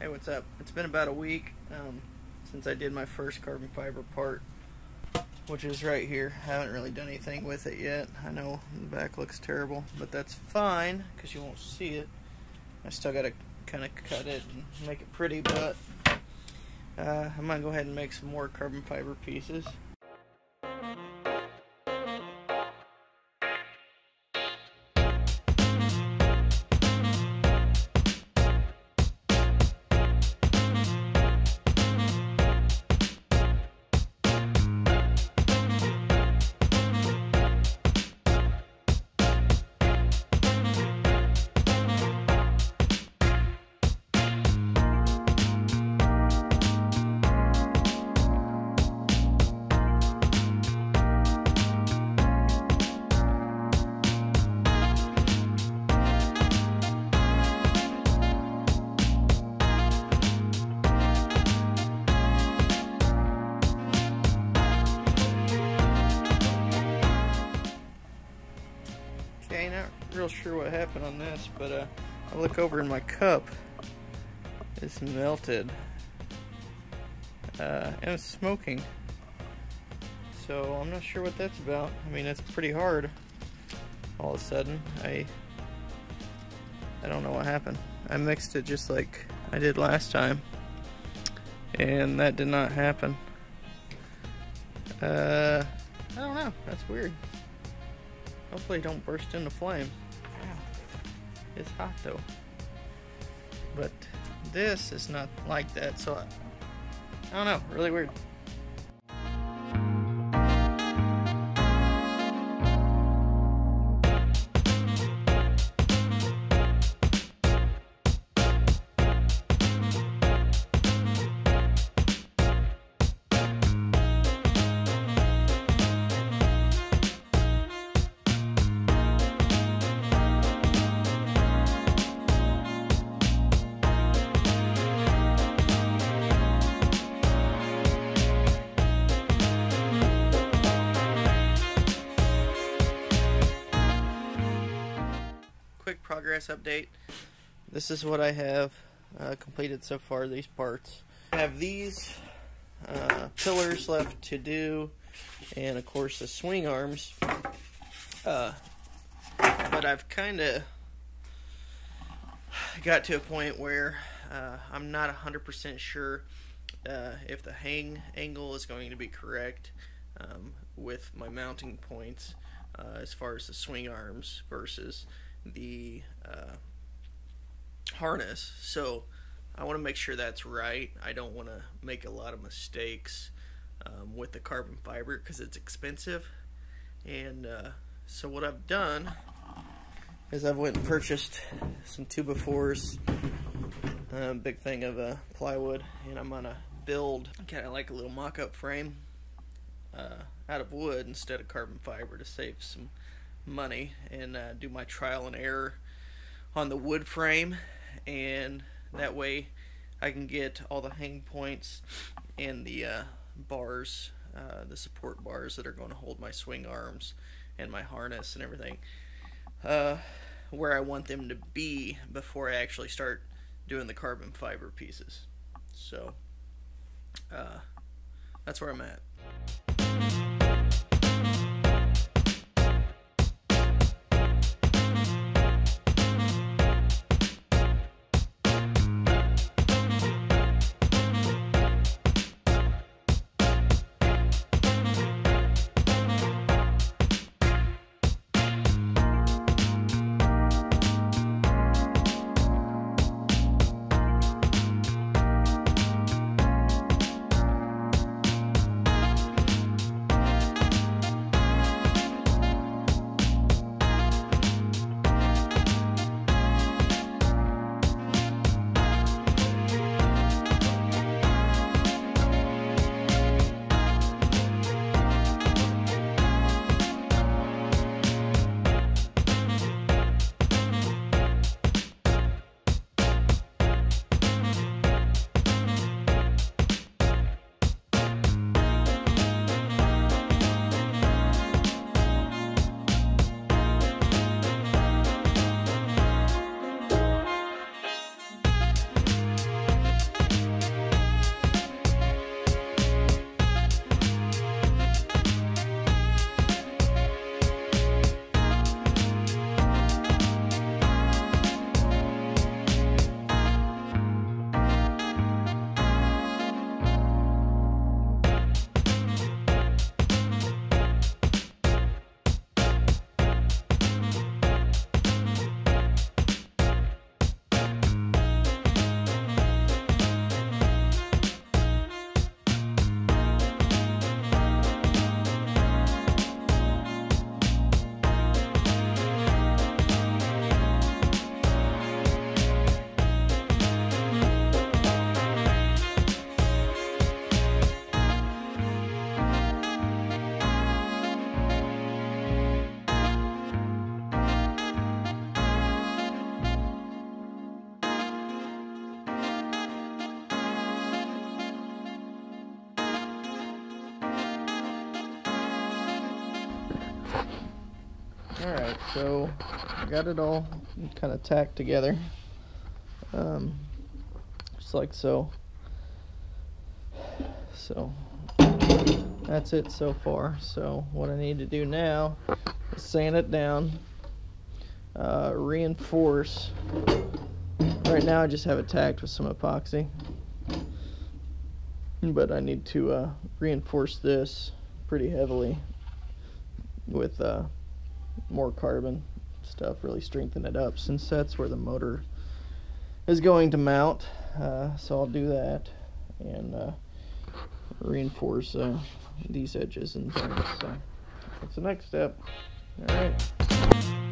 Hey, what's up? It's been about a week since I did my first carbon fiber part, which is right here. I haven't really done anything with it yet. I know the back looks terrible, but that's fine because you won't see it. I still got to kind of cut it and make it pretty, but I might go ahead and make some more carbon fiber pieces. Okay, not real sure what happened on this, but I look over and my cup is melted and it's smoking, so I'm not sure what that's about. I mean, that's pretty hard all of a sudden. I don't know what happened. I mixed it just like I did last time and that did not happen. I don't know, that's weird. Hopefully don't burst into flame. It's hot though. But this is not like that, so I don't know, really weird. Quick progress update. This is what I have completed so far, these parts. I have these pillars left to do, and of course the swing arms, but I've kind of got to a point where I'm not 100% sure if the hang angle is going to be correct with my mounting points as far as the swing arms versus the harness. So I want to make sure that's right. I don't want to make a lot of mistakes with the carbon fiber because it's expensive, and so what I've done is I've went and purchased some 2x4s, a big thing of plywood, and I'm gonna build kind of like a little mock-up frame out of wood instead of carbon fiber to save some money, and do my trial and error on the wood frame, and that way I can get all the hang points and the bars, the support bars that are going to hold my swing arms and my harness and everything where I want them to be before I actually start doing the carbon fiber pieces. So that's where I'm at. Alright, so I got it all kind of tacked together, just like so. So that's it so far. So what I need to do now is sand it down, reinforce. Right now I just have it tacked with some epoxy, but I need to reinforce this pretty heavily with more carbon stuff, really strengthen it up, since that's where the motor is going to mount. So I'll do that and reinforce these edges and things. So that's the next step. All right.